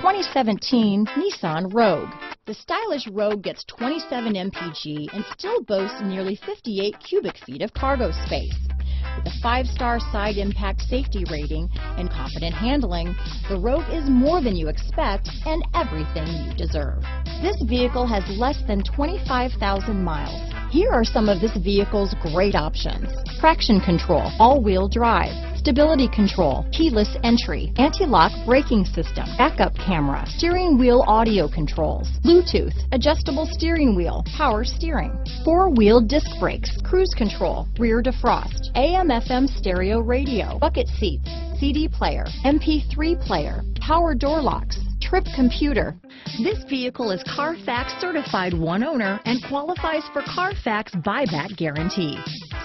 2017 Nissan Rogue. The stylish Rogue gets 27 mpg and still boasts nearly 58 cubic feet of cargo space. With a 5-star side impact safety rating and competent handling, the Rogue is more than you expect and everything you deserve. This vehicle has less than 25,000 miles. Here are some of this vehicle's great options: traction control, all-wheel drive, stability control, keyless entry, anti-lock braking system, backup camera, steering wheel audio controls, Bluetooth, adjustable steering wheel, power steering, 4-wheel disc brakes, cruise control, rear defrost, AM/FM stereo radio, bucket seats, CD player, MP3 player, power door locks, trip computer. This vehicle is Carfax certified one owner and qualifies for Carfax buyback guarantee.